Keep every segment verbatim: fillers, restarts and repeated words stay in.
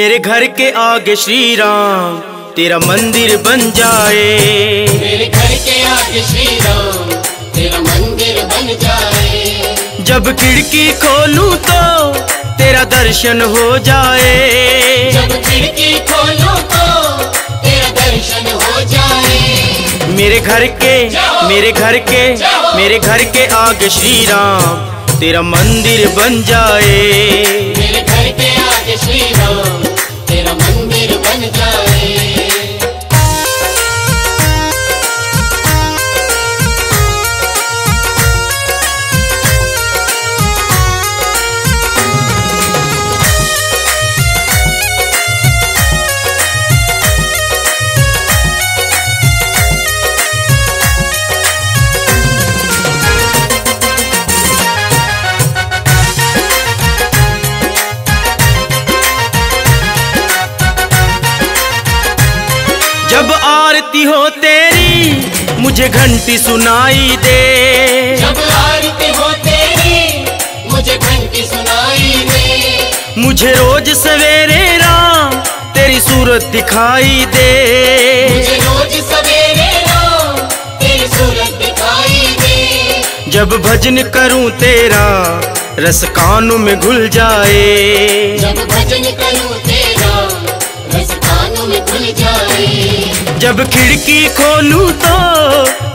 मेरे घर के आगे श्री राम तेरा मंदिर बन जाए, मेरे घर के आगे श्री राम तेरा मंदिर बन जाए। जब खिड़की खोलूं तो तेरा दर्शन हो जाए, जब खिड़की खोलूं तो तेरा दर्शन हो जाए। मेरे घर के मेरे घर के मेरे घर के आगे श्री राम तेरा मंदिर बन जाए, मेरे घर के आगे श्री राम तेरा मंदिर बन जाए। जब आरती हो तेरी मुझे घंटी सुनाई दे, जब आरती हो तेरी मुझे घंटी सुनाई दे। मुझे रोज सवेरे राम तेरी सूरत दिखाई दे, मुझे रोज सवेरे राम तेरी सूरत दिखाई दे। जब भजन करूं तेरा रस कानों में घुल जाए, जब भजन करूं तेरा रस कानों में घुल जाए। जब खिड़की खोलूं तो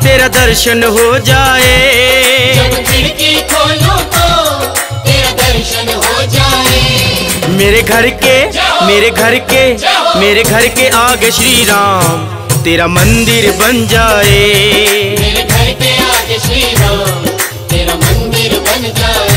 तेरा दर्शन हो जाए, जब खिड़की खोलूं तो तेरा दर्शन हो जाए। मेरे घर के मेरे घर के मेरे घर के आगे श्री राम तेरा मंदिर बन जाए, मेरे घर के आगे श्री राम तेरा मंदिर बन जाए।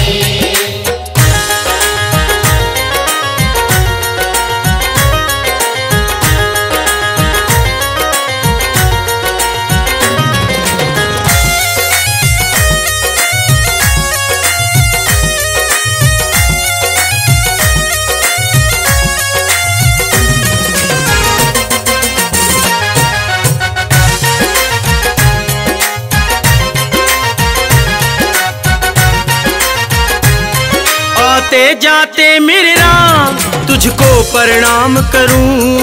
आते जाते मेरे राम तुझको प्रणाम करूं,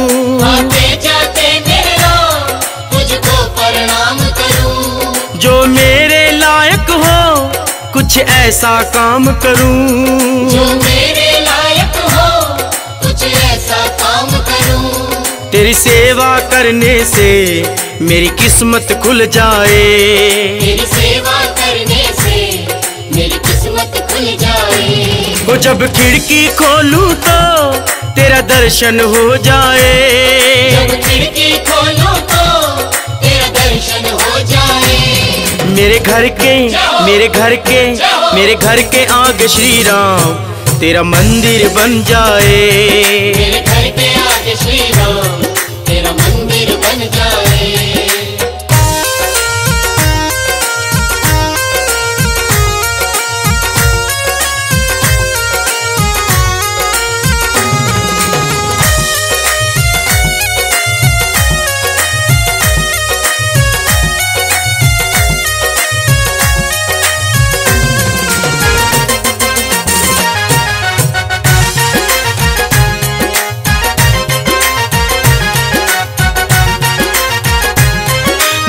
आते जाते मेरे राम तुझको प्रणाम करूं। जो मेरे लायक हो कुछ ऐसा काम करूं, जो मेरे लायक हो कुछ ऐसा काम करूं। तेरी सेवा करने से मेरी किस्मत खुल जाए, तेरी सेवा करने से मेरी किस्मत खुल जाए। वो जब खिड़की खोलूं तो तेरा दर्शन हो जाए, जब खिड़की खोलूं तो तेरा दर्शन हो जाए। मेरे घर के मेरे घर के मेरे घर के आगे श्री राम तेरा मंदिर बन जाए, मेरे घर के आगे श्री राम तेरा मंदिर बन जाए।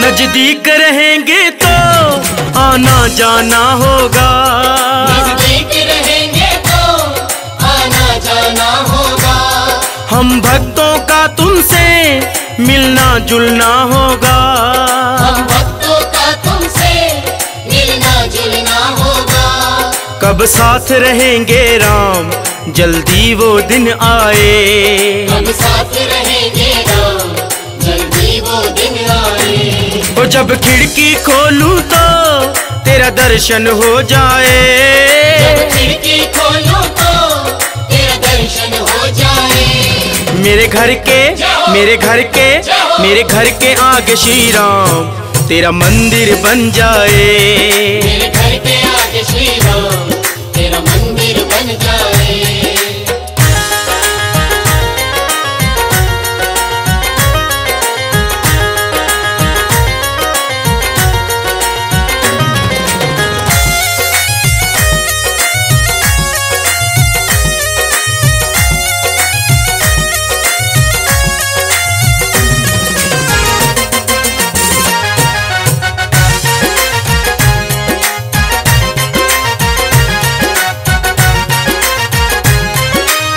नजदीक रहेंगे तो आना जाना होगा, नजदीक रहेंगे तो आना जाना होगा। हम भक्तों का तुमसे मिलना जुलना होगा, हम भक्तों का तुमसे मिलना जुलना होगा। कब साथ रहेंगे राम जल्दी वो दिन आए, कब साथ रहेंगे राम जल्दी वो दिन आए। और जब खिड़की खोलूं तो तेरा दर्शन हो जाए, जब खिड़की खोलूं तो तेरा दर्शन हो जाए। मेरे घर के मेरे घर के मेरे घर के आगे श्री राम तेरा मंदिर बन जाए, मेरे घर के आगे श्री राम तेरा मंदिर बन जाए।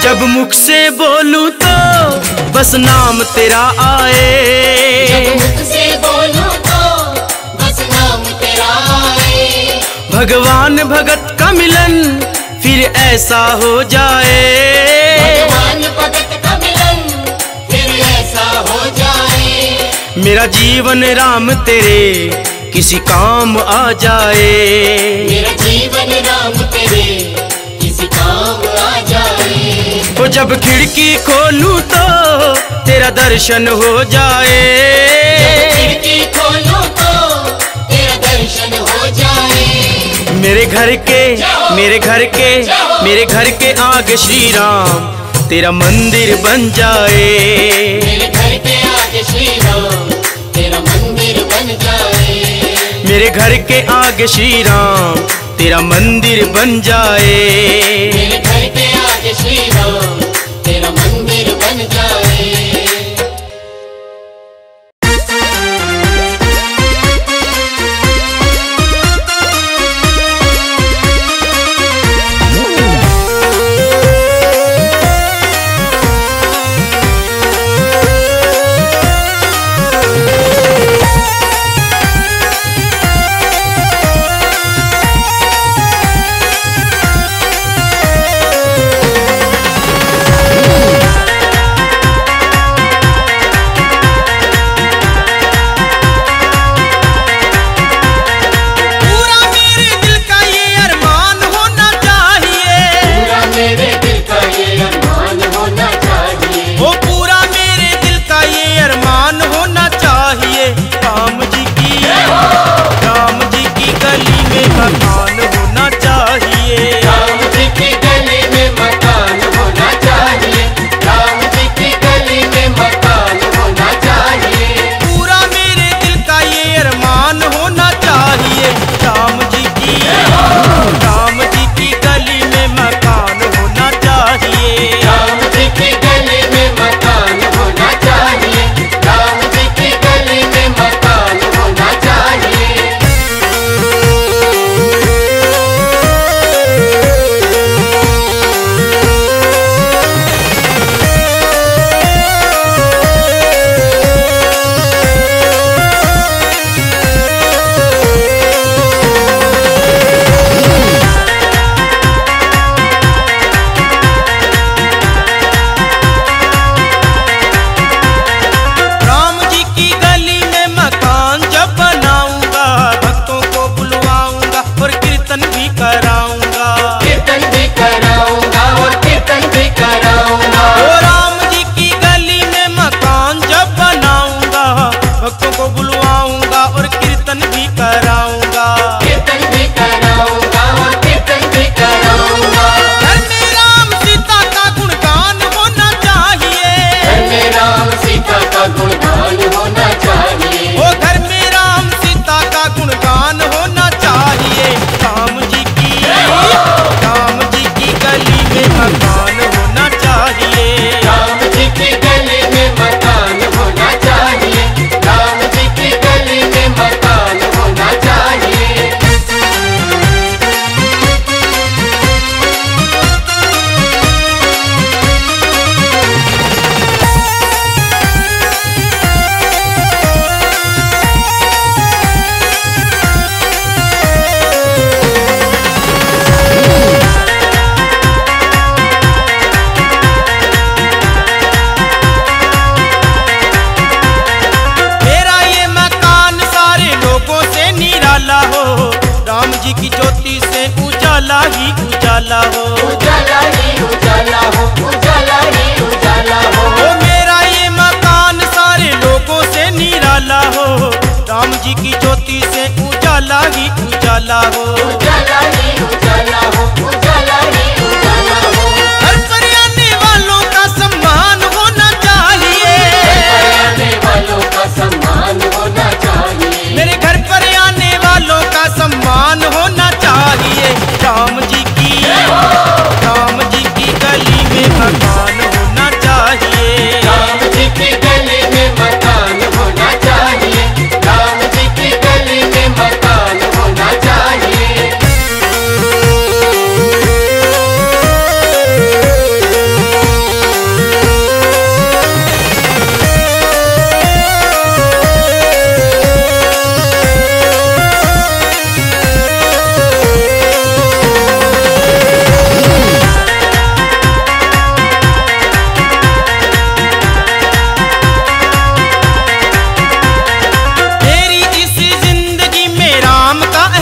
जब मुख से बोलूं तो बस नाम तेरा आए, जब मुख से बोलूं तो बस नाम तेरा आए। भगवान भगत का मिलन फिर ऐसा हो जाए, भगवान भगत का मिलन फिर ऐसा हो जाए। मेरा जीवन राम तेरे किसी काम आ जाए, मेरा जीवन राम तेरे किसी काम आ जाए। वो जब खिड़की खोलूं तो तेरा दर्शन हो जाए, जब खिड़की खोलूं तो तेरा दर्शन हो जाए। मेरे घर के मेरे घर के मेरे घर के आगे श्री राम तेरा मंदिर बन जाए, मेरे घर के आगे श्री राम तेरा मंदिर बन जाए। मेरे घर के आगे श्री राम तेरा मंदिर बन जाए, मेरे घर के आगे श्री राम तेरा मंदिर बन जाए।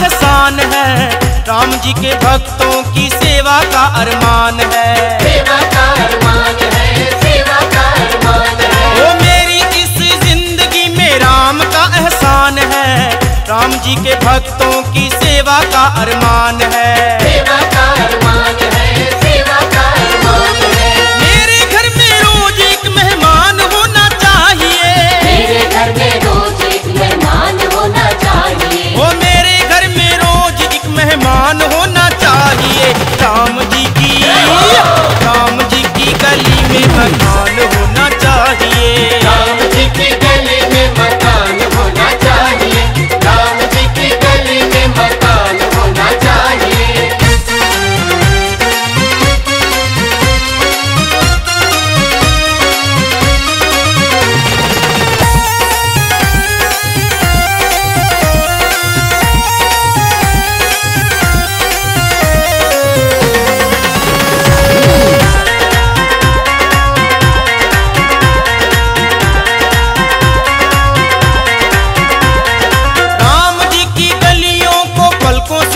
आसान है, राम जी के भक्तों की सेवा का अरमान है, सेवा का अरमान है, सेवा का अरमान है। वो मेरी इस जिंदगी में राम का एहसान है, राम जी के भक्तों की सेवा का अरमान है, सेवा का अरमान है, सेवा का अरमान है। मेरे घर में रोज एक मेहमान होना चाहिए, मेरे घर में रोज एक मेहमान होना चाहिए, वो मेरे घर में रोज एक मेहमान होना चाहिए। राम जी की राम जी की गली में मकान होना चाहिए, राम जी की गली में मकान होना चाहिए, राम जी की गली में मकान होना चाहिए।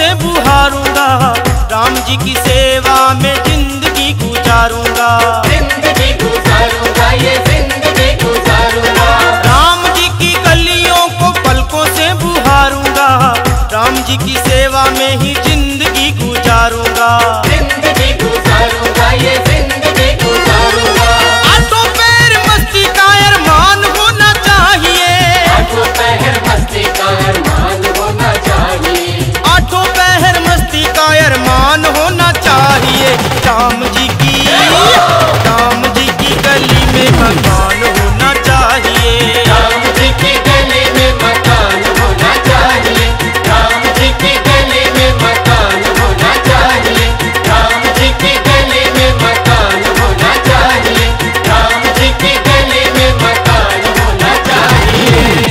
राम जी की सेवा में जिंदगी गुजारूंगा, जिंदगी गुजारूंगा, ये जिंदगी गुजारूंगा। राम जी की गलियों को पलकों से बुहारूंगा, राम जी की सेवा में ही जिंदगी गुजारूंगा, जिंदगी गुजारूंगा, ये जिंदगी गुजारूंगा। आठों पैर मस्ती का अरमान होना चाहिए, आठों पैर मस्ती का अरमान होना चाहिए, आठों पैर मस्ती का अरमान होना चाहिए। राम जी की राम जी की गली में मकान होना चाहिए, राम जी की गली में मकान होना चाहिए, राम जी की गली में मकान होना चाहिए, राम जी की गली में मकान होना चाहिए, राम जी की गली में मकान होना चाहिए।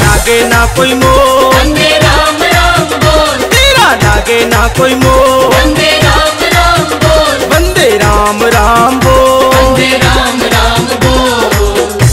लागे ना कोई मोह, वंदे राम राम बोल, तेरा लागे ना कोई मोह, वंदे राम राम बोल, वंदे राम राम बोल, वंदे राम राम बोल।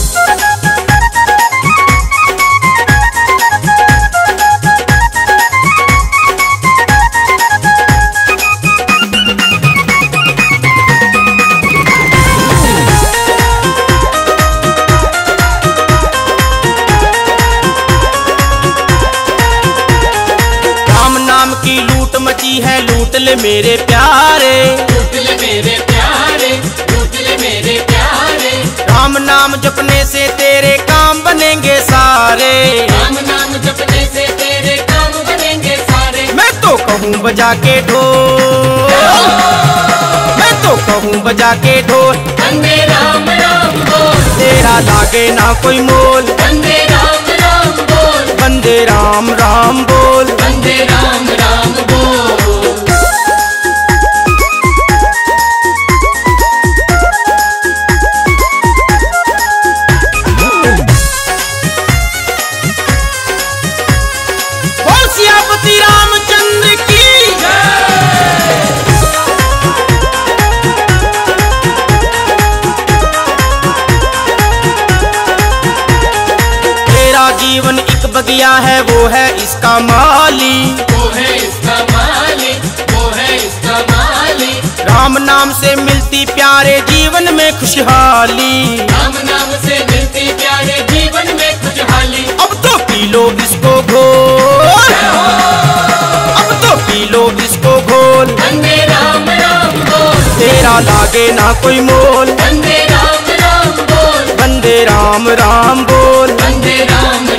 है लूट ले मेरे प्यारे, लूट ले मेरे प्यारे, लूट ले मेरे प्यारे। राम नाम जपने से तेरे काम बनेंगे सारे, राम नाम जपने से तेरे काम बनेंगे सारे। मैं तो कहूँ बजा के ढोल, मैं तो कहूँ बजा के ढोल, वंदे राम राम बोल, तेरा लागे ना कोई मोल, वंदे राम राम बोल, वंदे राम राम बोल, वंदे राम राम बोल। जीवन एक बगिया है, वो है इसका माली, वो है इसका माली, वो है इसका माली। राम नाम से मिलती प्यारे जीवन में खुशहाली, राम नाम से मिलती प्यारे जीवन में खुशहाली। अब तो पी लो इसको घोल, अब तो पी लो इसको घोल, वंदे राम राम बोल, तेरा लागे ना कोई मोल, वंदे राम राम बोल, वंदे राम राम बोल, वंदे राम राम बोल।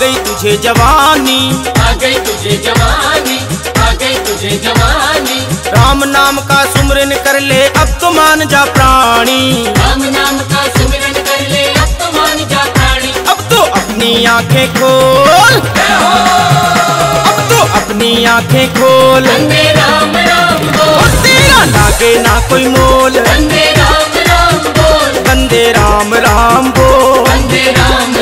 गई तुझे जवानी, आ गई तुझे जवानी, आ गई तुझे जवानी। राम नाम का सुमरन कर ले अब तो मान जा प्राणी, राम नाम का सुमरन कर ले अब तो मान जा प्राणी। अब तो अपनी आंखें खोल, अब तो अपनी आंखें खोल, वंदे राम राम बोल। तेरा लागे ना कोई मोल, वंदे राम राम बोल, वंदे राम राम बोल, वंदे राम राम बोल।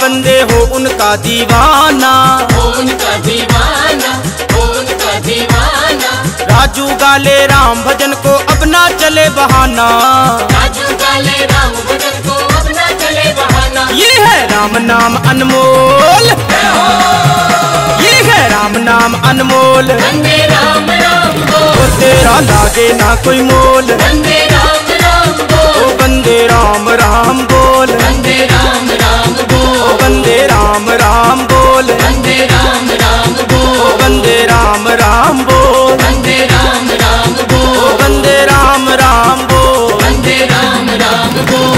बंदे हो उनका दीवाना, हो उनका दीवाना, हो उनका दीवाना। राजू गाले राम भजन को अपना चले बहाना, राजू गाले राम भजन को अपना चले बहाना। ये है राम नाम अनमोल, ये है राम नाम अनमोल, वंदे राम राम बोल। ओ तेरा लागे ना कोई मोल, वंदे राम राम बोल, ओ वंदे राम राम बोल, वंदे राम राम बोल, वंदे राम राम बोल, वंदे राम राम बोल, वंदे राम राम बोल, वंदे राम राम बोल, वंदे राम राम बोल, वंदे राम राम बोल।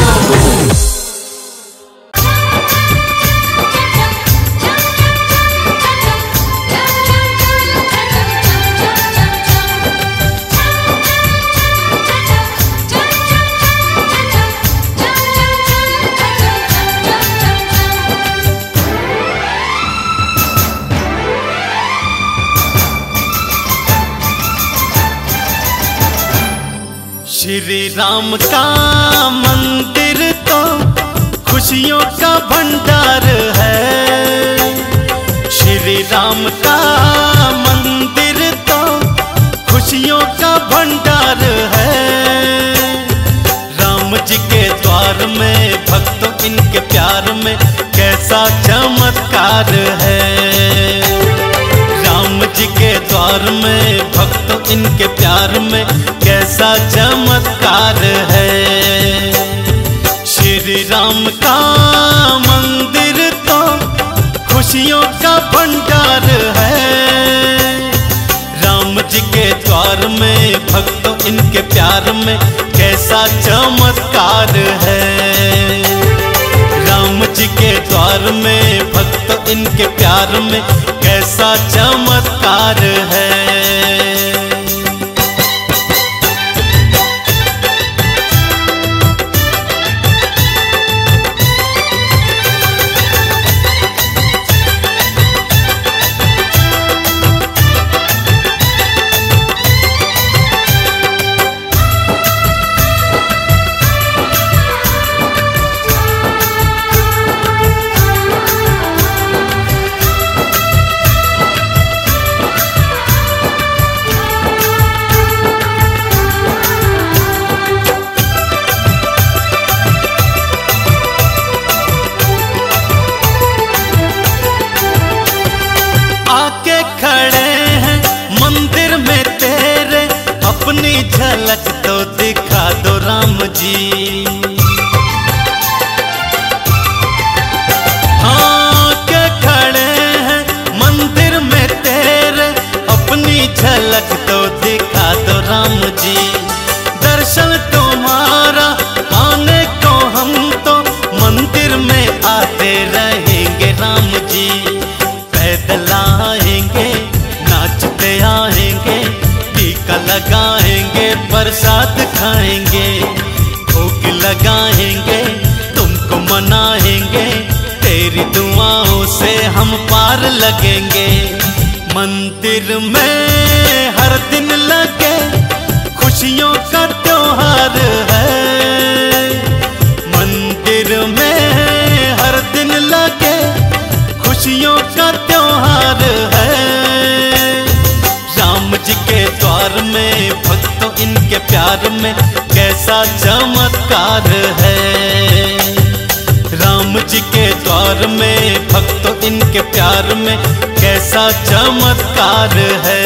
श्री राम का मंदिर तो खुशियों का भंडार है, श्री राम का मंदिर तो खुशियों का भंडार है। राम जी के द्वार में भक्तों इनके प्यार में कैसा चमत्कार है। राम जी के द्वार में भक्तों इनके प्यार में कैसा चमत्कार है। श्री राम का मंदिर तो खुशियों का भंडार है। राम जी के द्वार में भक्तों इनके प्यार में कैसा चमत्कार है। राम जी के द्वार में भक्तों इनके प्यार में कैसा चमत्कार है। झलक तो दिखा दो राम जी, हाँ के खड़े हैं मंदिर में तेरे, अपनी झलक तो दिखा दो राम जी। दर्शन तुम्हारा आने को हम तो मंदिर में आते रहेंगे राम जी। पैदल आएंगे, नाचते आएंगे, टीका लगाएंगे, प्रसाद खाएंगे, भोग लगाएंगे, तुमको मनाएंगे, तेरी दुआओं से हम पार लगेंगे। मंदिर में हर दिन लगे खुशियों का त्योहार है। मंदिर में हर दिन लगे खुशियों का त्योहार है। राम जी के द्वार में भक्तों इनके प्यार में कैसा चमत्कार है। राम जी के द्वार में भक्तों इनके प्यार में कैसा चमत्कार है।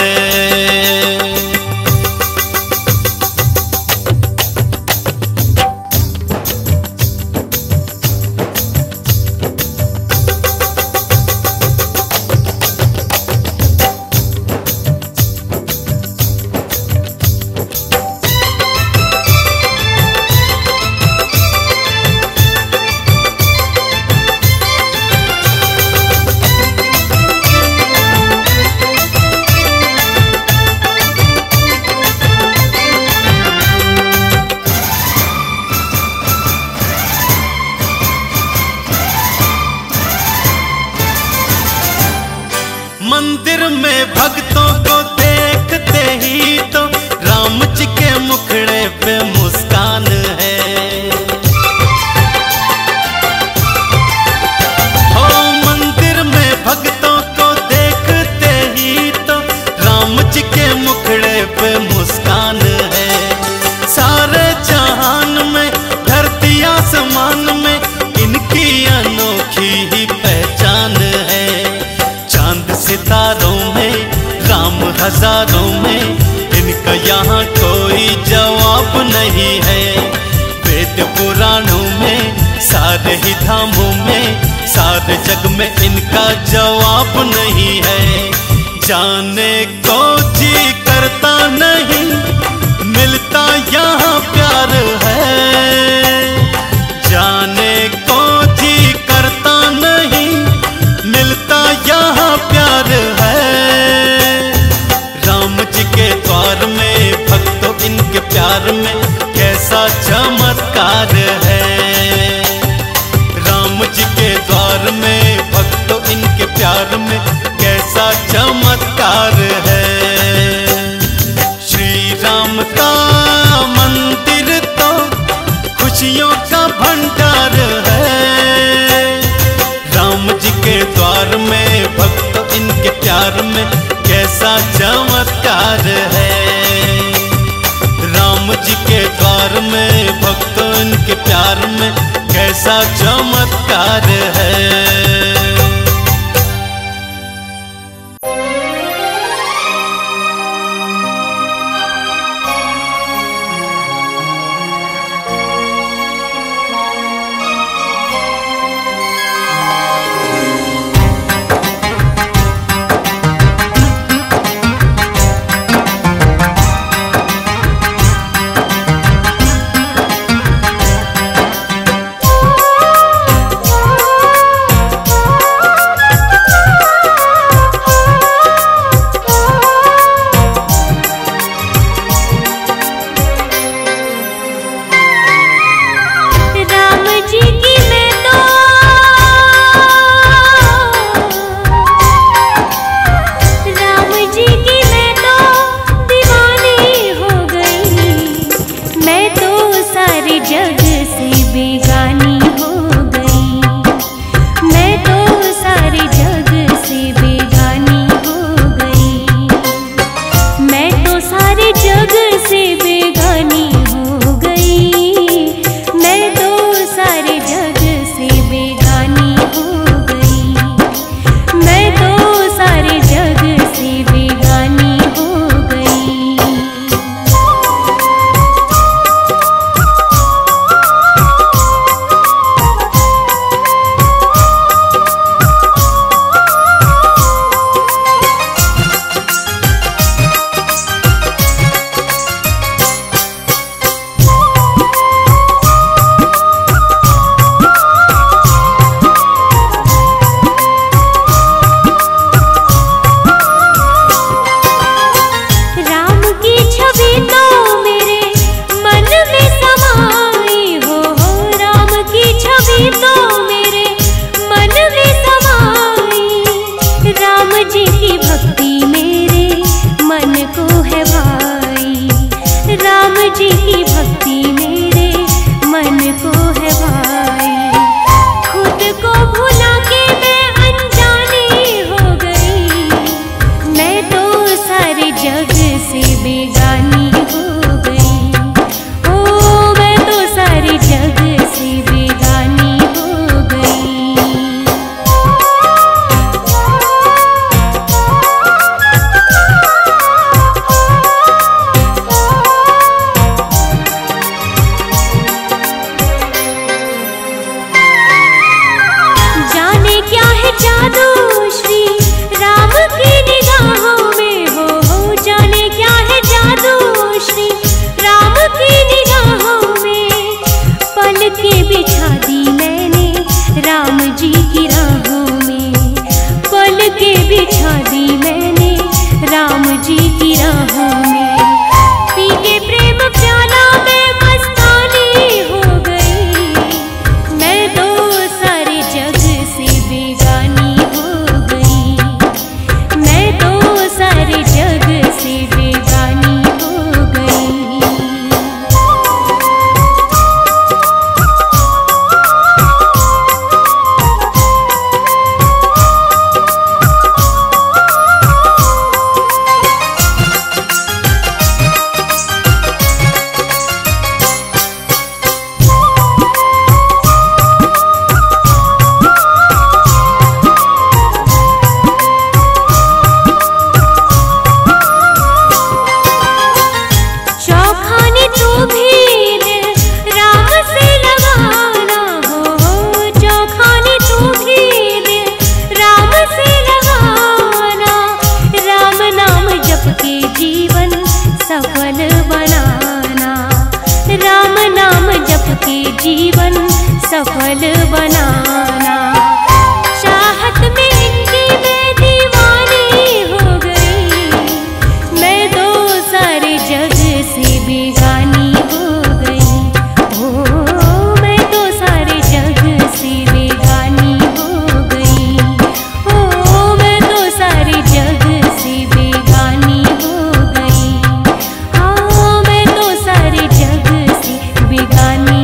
मंदिर में भक्तों को देखते ही तो राम जी के मुखड़े पे मुस्कान है। ओ मंदिर में भक्तों को देखते ही तो राम जी के मुखड़े पे मुस्कान है। सारे जहान में धरती आसमान में इनकी अनोखी ही पहचान है। सितारों में राम हजारों में इनका यहाँ कोई जवाब नहीं है। वेद पुराणों में सारे ही धामों में सारे जग में इनका जवाब नहीं है। जाने को जी करता नहीं मिलता यहाँ प्यार है। जाने को जी करता नहीं मिलता यहाँ प्यार है। राम जी के द्वार में भक्तों इनके प्यार में कैसा चमत्कार है। राम जी के द्वार में भक्तों इनके प्यार में कैसा चमत्कार है। श्री राम का मंदिर तो खुशियों का भंडार है। राम जी के द्वार में भक्तों इनके प्यार में कैसा चमत्कार है। राम जी के द्वार में भक्तों इनके प्यार में कैसा चमत्कार है। सफल बनाना। चाहत में इनकी मैं दीवानी हो गई, मैं तो सारे जग से बेगानी हो गई। हो मैं तो सारे जग से बेगानी हो गई। हो मैं तो सारे जग से बेगानी हो गई। हाँ मैं तो सारे जग से बेगानी।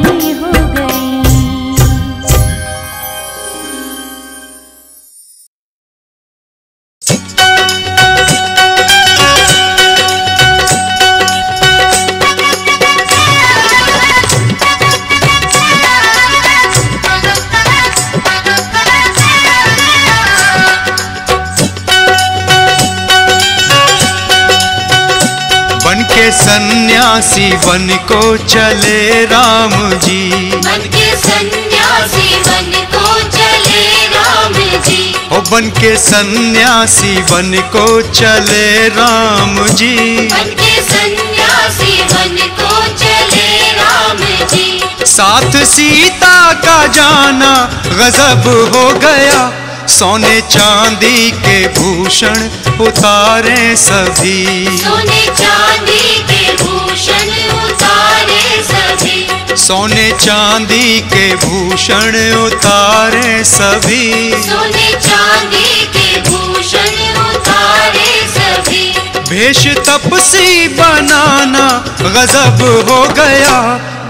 सन्यासी वन को चले राम जी, बन के सन्यासी वन को चले राम जी। ओ बन के सन्यासी वन को चले राम जी, बन के सन्यासी वन को चले राम जी। साथ सीता का जाना गजब हो गया, सोने चांदी के भूषण उतारे सभी, सोने चांदी के भूषण उतारे सभी, सोने चांदी के भूषण उतारे सभी, सोने चांदी के भूषण उतारे सभी। भेष तपसी बनाना गजब हो गया,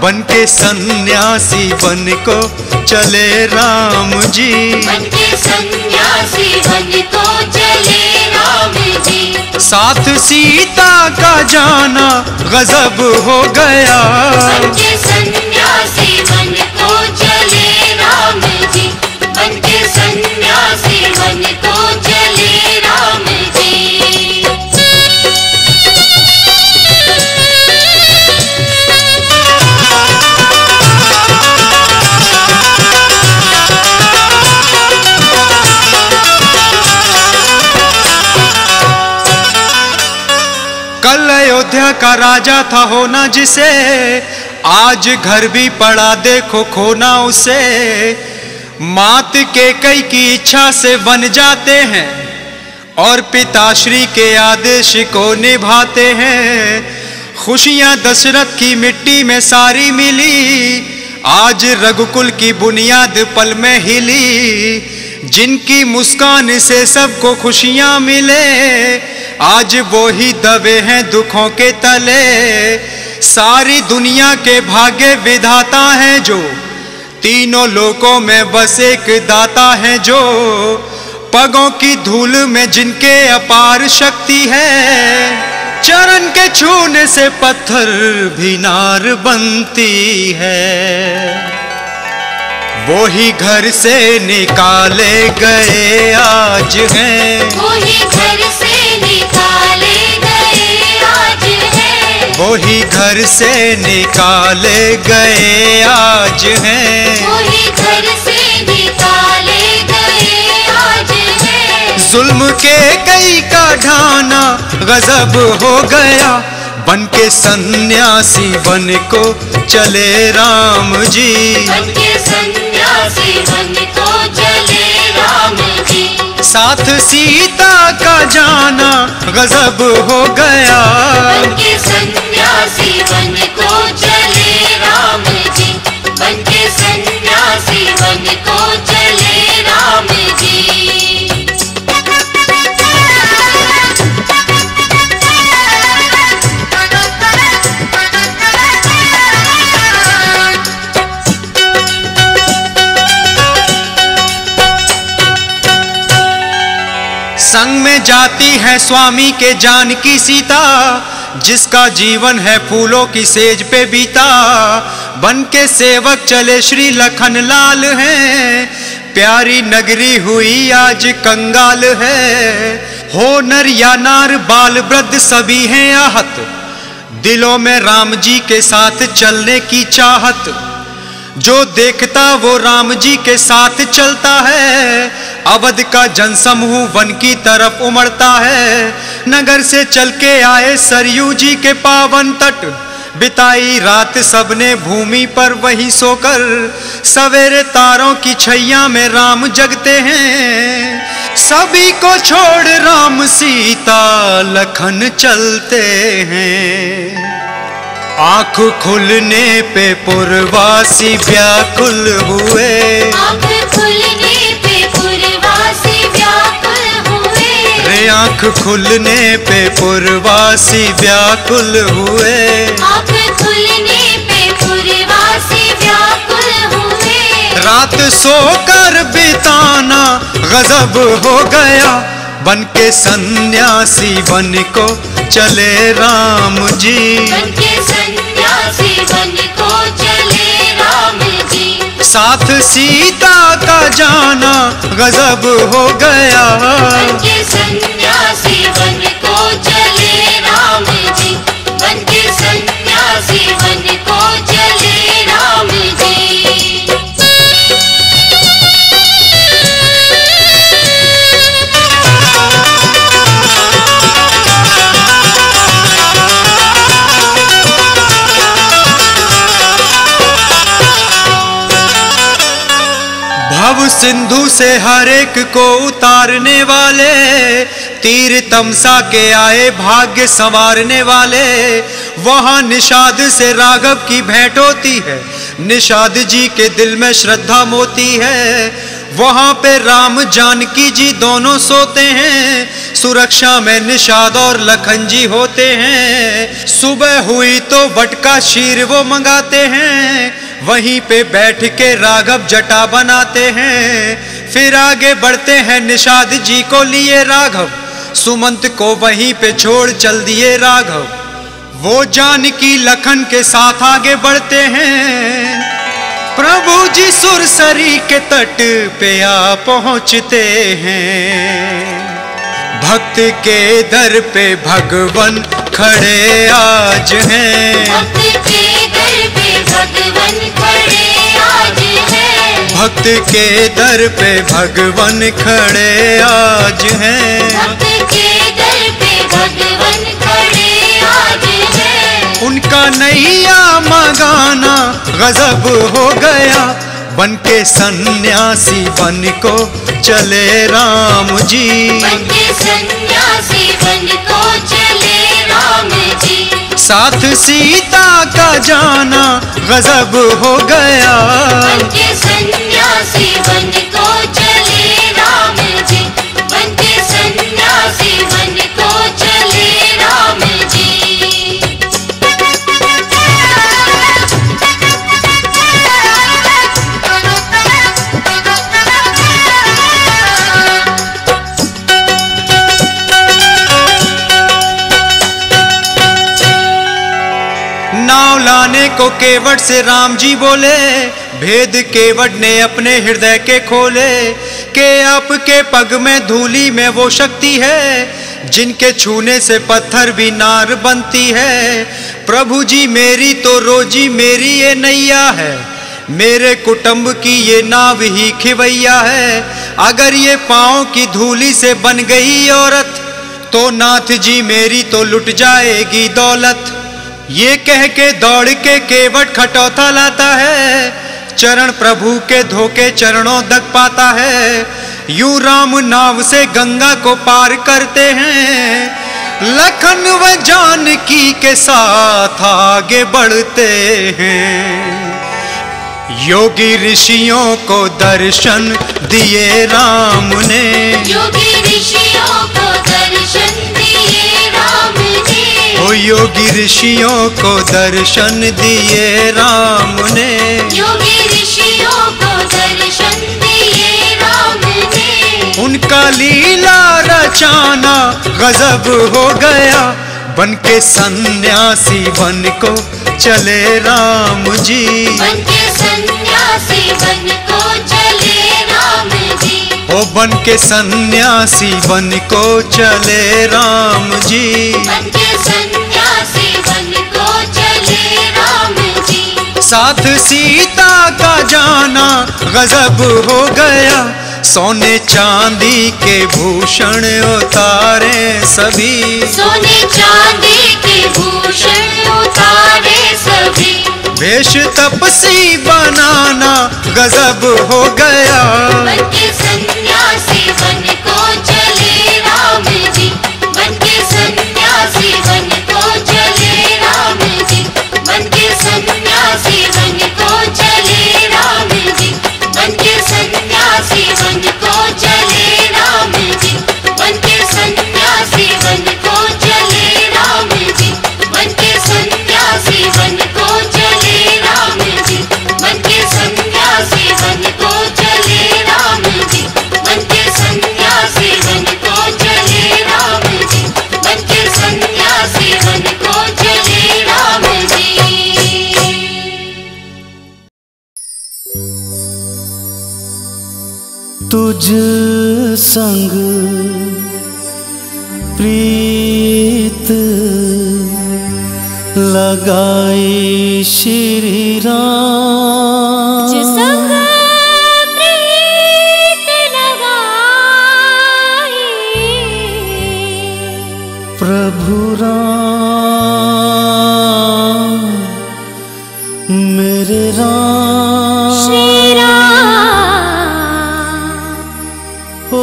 बन के सन्यासी बन को चले राम जी, बन के सन्यासी बन को चले राम जी। साथ सीता का जाना गजब हो गया, बन के सन्यासी बन को चले राम जी, बन के सन्यासी बन को चले राम जी। कल अयोध्या का राजा था होना जिसे, आज घर भी पड़ा देखो खोना उसे। मात के कई की इच्छा से बन जाते हैं और पिताश्री के आदेश को निभाते हैं। खुशियां दशरथ की मिट्टी में सारी मिली, आज रघुकुल की बुनियाद पल में हिली। जिनकी मुस्कान से सबको खुशियां मिले, आज वो ही दबे हैं दुखों के तले। सारी दुनिया के भाग्य विधाता है जो, तीनों लोकों में बस एक दाता है जो। पगों की धूल में जिनके अपार शक्ति है, चरण के छूने से पत्थर भी नार बनती है। वो ही घर से निकाले गए आज हैं, वो ही घर से निकाले गए आज हैं, वो ही घर से निकाले गए आज हैं, वो ही घर से निकाले गए आज हैं। जुल्म के कई का ढाना गजब हो गया, बन के सन्यासी बन को चले राम जी, बन के सन्यासी बन को चले राम जी। साथ सीता का जाना गजब हो गया, बन के सन्यासी बन को चले राम जी, बन के सन्यासी बन को चले राम जी। संग में जाती है स्वामी के जानकी सीता, जिसका जीवन है फूलों की सेज पे बीता। बन के सेवक चले श्री लखनलाल हैं, प्यारी नगरी हुई आज कंगाल है। हो नर या नार बाल वृद्ध सभी हैं आहत, दिलों में राम जी के साथ चलने की चाहत। जो देखता वो राम जी के साथ चलता है, अवध का जनसमूह वन की तरफ उमड़ता है। नगर से चल के आए सरयू जी के पावन तट, बिताई रात सबने भूमि पर वहीं सोकर, सवेरे तारों की छैया में राम जगते हैं। सभी को छोड़ राम सीता लखन चलते हैं। आँख खुलने पे पुरवासी व्याकुल हुए, आँख खुलने पे पुरवासी व्याकुल हुए, रे आँख खुलने पे पुरवासी व्याकुल हुए, आँख खुलने पे पुरवासी व्याकुल हुए। रात सोकर बिताना गजब हो गया, बन के सन्यासी बन को चले राम जी, बन के सन्यासी बन को चले राम जी। साथ सीता का जाना गजब हो गया, बन के सन्यासी बन को चले राम जी, बन के सन्यासी बन को चले राम जी। सिंधु से हर एक को उतारने वाले, तीर तमसा के आए भाग्य संवारने वाले। वहाँ निषाद से राघव की भेंट होती है, निषाद जी के दिल में श्रद्धा मोती है। वहाँ पे राम जानकी जी दोनों सोते हैं, सुरक्षा में निषाद और लखन जी होते हैं। सुबह हुई तो बटका शीर वो मंगाते हैं, वहीं पे बैठ के राघव जटा बनाते हैं। फिर आगे बढ़ते हैं निषाद जी को लिए राघव, सुमंत को वहीं पे छोड़ चल दिए राघव। वो जानकी लखन के साथ आगे बढ़ते हैं, प्रभु जी सुरसरी के तट पे आ पहुँचते हैं। भक्त के दर पे भगवन खड़े आज हैं, भक्त के दर पे भगवन खड़े आज हैं, भक्त के दर पे भगवन खड़े आज हैं, भक्त के दर पे भगवन खड़े आज हैं। उनका नैया मगाना गजब हो गया, बन के सन्यासी बन को चले राम जी, बन के सन्यासी बन को चले राम जी। साथ सीता का जाना गजब हो गया, बन के सन्यासी बन को चले राम जी, बन के सन्यासी बन को चले राम जी। नाव लाने को केवट से राम जी बोले, भेद केवट ने अपने हृदय के खोले। के आपके पग में धूली में वो शक्ति है, जिनके छूने से पत्थर भी नार बनती है। प्रभु जी मेरी तो रोजी मेरी ये नैया है, मेरे कुटुंब की ये नाव ही खिवैया है। अगर ये पाँव की धूली से बन गई औरत, तो नाथ जी मेरी तो लुट जाएगी दौलत। ये कह के दौड़ के केवट खटौता लाता है, चरण प्रभु के धोके चरणों तक पाता है। यूं राम नाव से गंगा को पार करते हैं, लखन व जानकी के साथ आगे बढ़ते हैं। योगी ऋषियों को दर्शन दिए राम ने, योगी ऋषियों को दर्शन दिए राम ने, ओ योगी ऋषियों को दर्शन दिए राम ने, योगी ऋषियों को दर्शन दिए राम ने। उनका लीला रचाना गजब हो गया, बन के सन्यासी बन को चले राम जी, बन के सन्यासी बन को चले राम जी, ओ बन के सन्यासी बन को चले राम जी, बन के सन्यासी बन को चले राम जी। साथ सीता का जाना गजब हो गया, सोने चांदी के भूषण उतारे सभी, सोने चांदी के भूषण उतारे वेश तपसी बनाना गजब हो गया। बनके सन्यासी बन को चले राम जी, बनके सन्यासी बन को चले राम जी, बनके सन्यासी बन को चले राम जी, बनके सन्यासी बन को चले राम जी, बनके सन्यासी बन को चले राम जी, बनके सन्यासी बन को चले राम जी, बनके सन्यासी बन को चले राम जी, बनके सन्यासी बन को चले राम जी, बनके सन्यासी बन को चले राम जी। तुझ संग प्रीत लगाई श्री राम, तुझ संग प्रीत लगाई प्रभु राम मेरे राम श्री राम ओ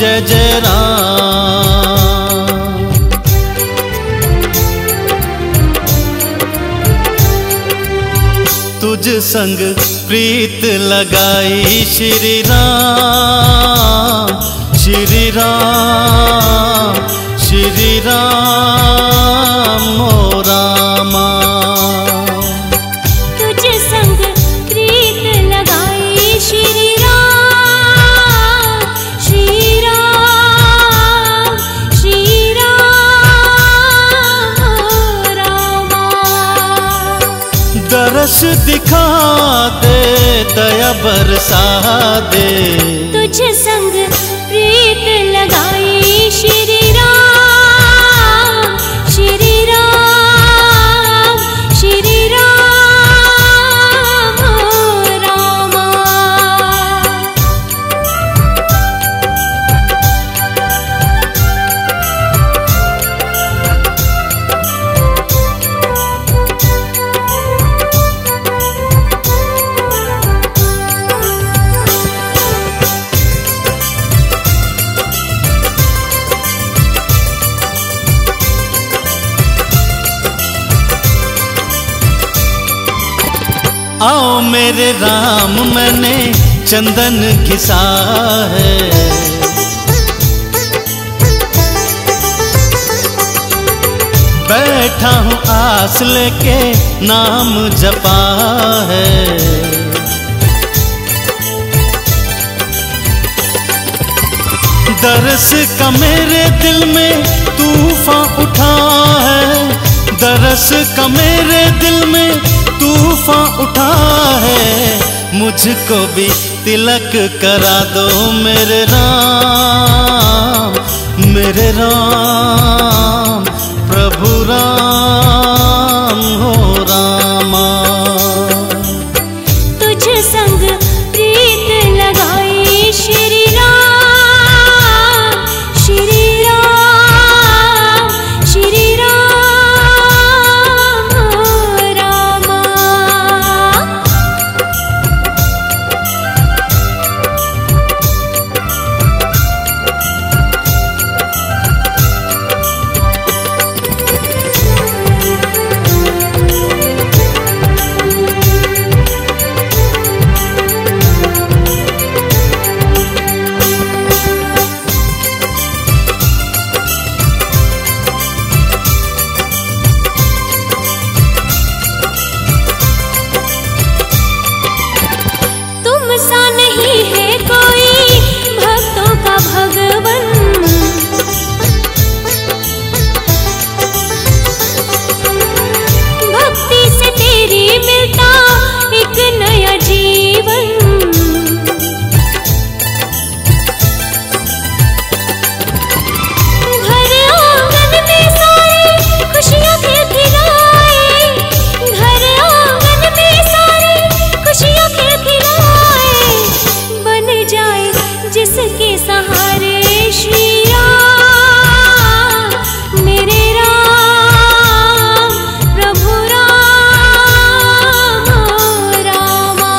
जय जय राम। तुझ संग प्रीत लगाई श्री राम श्री राम श्री राम ओ रामा। दरस दिखा दे दया बरसा दे, तुझ संग प्रीत लगाई श्री राम श्री राम श्री राम रामा। आओ मेरे राम मैंने चंदन घिसा है, बैठा हूँ आस लेके नाम जपा है। दरस का मेरे दिल में तूफान उठा है, दरस का मेरे दिल में तूफान उठा है। मुझको भी तिलक करा दो मेरे राम मेरे राम प्रभु राम हो रामा। तुझ संग प्रीत लगाई श्री राम श्री राम श्री राम जिसके सहारे श्री राम मेरे राम प्रभु राम रामा।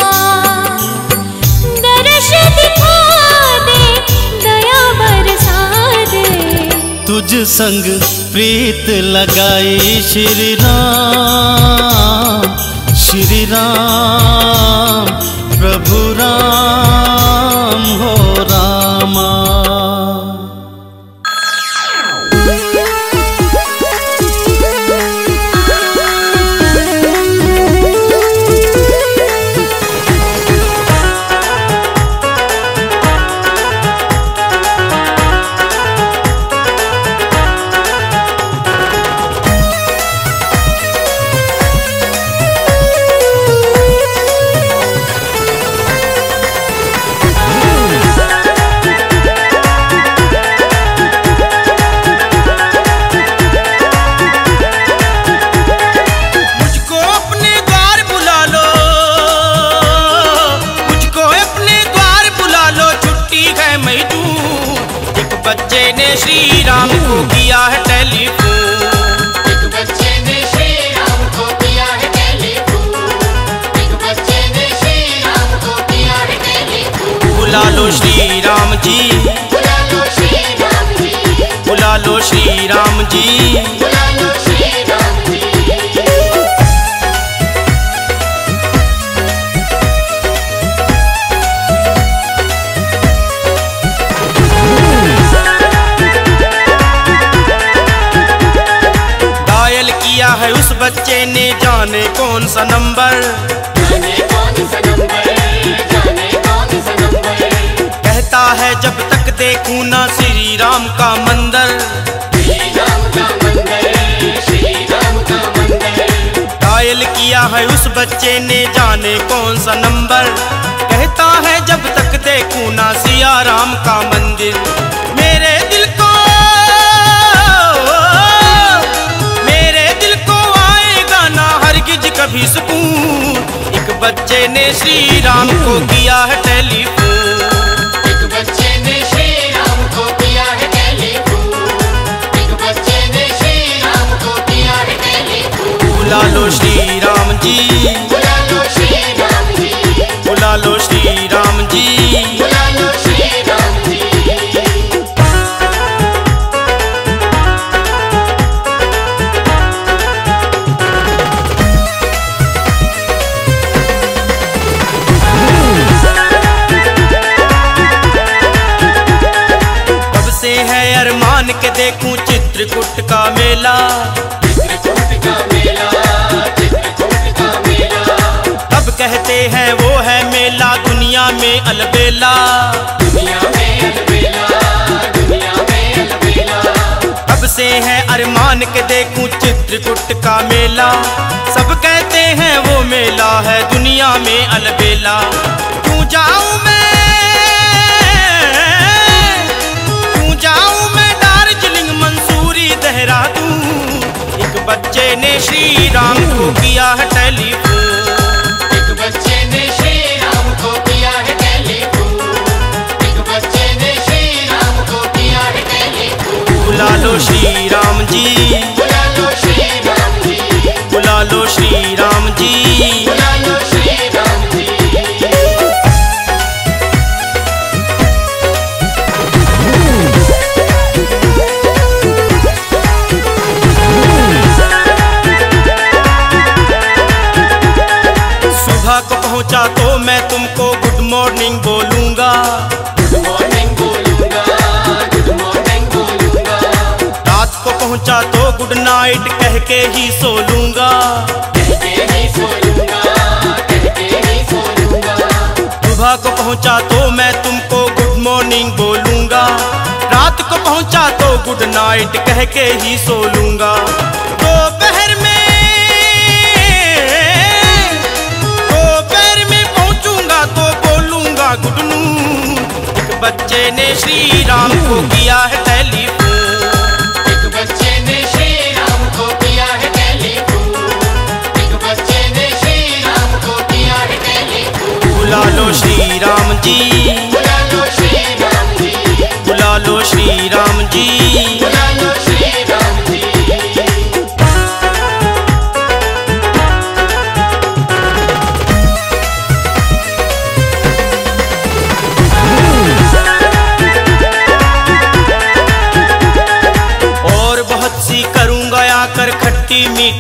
दर्श दिखा दे, दया बरसा दे, तुझ संग प्रीत लगाई श्री राम श्री राम प्रभु राम हो रामा। श्री राम को किया है टेलीफोन, एक बच्चे ने श्री राम को किया है टेलीफोन, एक बच्चे ने श्री राम को किया है टेलीफोन। बुला लो श्री राम जी, बुला लो श्री राम जी, बुला लो श्री राम जी। है उस बच्चे ने जाने कौन सा नंबर, जाने कौन सा नंबर, जाने कौन सा नंबर। कहता है जब तक देखूं ना श्री राम का मंदिर, श्री राम का मंदिर, श्री राम का मंदिर। डायल किया है उस बच्चे ने जाने कौन सा नंबर, कहता है जब तक देखूं ना सिया राम का मंदिर। मेरे दिल को कभी सुकून, एक बच्चे ने श्री राम को किया है टेलीफोन, एक बच्चे ने श्री राम को किया है टेलीफोन, एक बच्चे ने श्री राम को किया है टेलीफोन। बुला लो श्री राम जी, बुला लो श्री राम जी, बुला लो श्री राम जी। के देखूं चित्रकूट का मेला, चित्रकूट का मेला, चित्रकूट का मेला। अब कहते हैं वो है मेला दुनिया में अलबेला, दुनिया में अलबेला, दुनिया में अलबेला। अब से है अरमान के देखूं चित्रकूट का मेला, सब कहते हैं वो मेला है दुनिया में अलबेला। क्यों जाऊं मैं, बच्चे ने श्री राम को किया है टेलीफोन, एक बच्चे ने श्री राम को किया है टेलीफोन, एक बच्चे ने श्री राम को किया है टेलीफोन। बुला लो श्री राम जी, बुला लो श्री राम जी, बुला लो श्री राम जी, बुला लो श्री राम जी। पहुंचा तो मैं तुमको गुड मॉर्निंग बोलूंगा, गुड मॉर्निंग बोलूंगा, गुड मॉर्निंग बोलूंगा। रात को पहुंचा तो गुड नाइट कह के ही सो लूंगा, कह के ही सो लूंगा, कह के ही सो लूंगा। सुबह को पहुंचा तो मैं तुमको गुड मॉर्निंग बोलूंगा, रात को पहुंचा तो गुड नाइट कह के ही सो लूंगा। दोपहर में तो बोलूंगा गुड नून, एक बच्चे ने श्री राम को किया है टेलीफोन, एक बच्चे ने श्री राम को किया है टेलीफोन, एक बच्चे ने श्री राम को किया है टेलीफोन। बुला लो श्री राम जी, बुला लो श्री राम।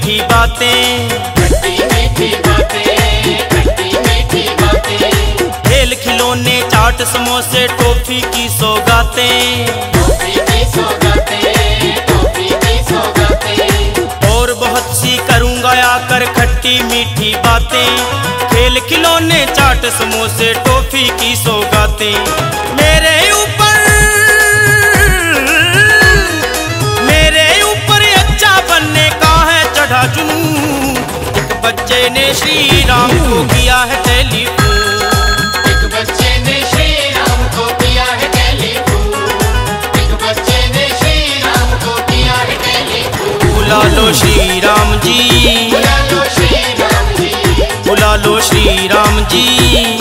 मीठी बातें, खट्टी मीठी बातें, खट्टी मीठी बातें, खेल खिलौने चाट समोसे टॉफी की सौगातें, टॉफी की सौगातें, टॉफी की सौगातें, और बहुत सी करूँगा आकर खट्टी मीठी बातें, खेल खिलौने चाट समोसे टॉफी की सौगातें। मेरे ऊपर एक बच्चे ने श्री राम को किया है टेलीफोन, एक बच्चे ने श्री राम को किया है टेलीफोन, एक बच्चे ने श्री राम को किया है टेलीफोन। बुला लो श्री राम जी, बुला लो श्री राम जी, बुला लो श्री राम जी।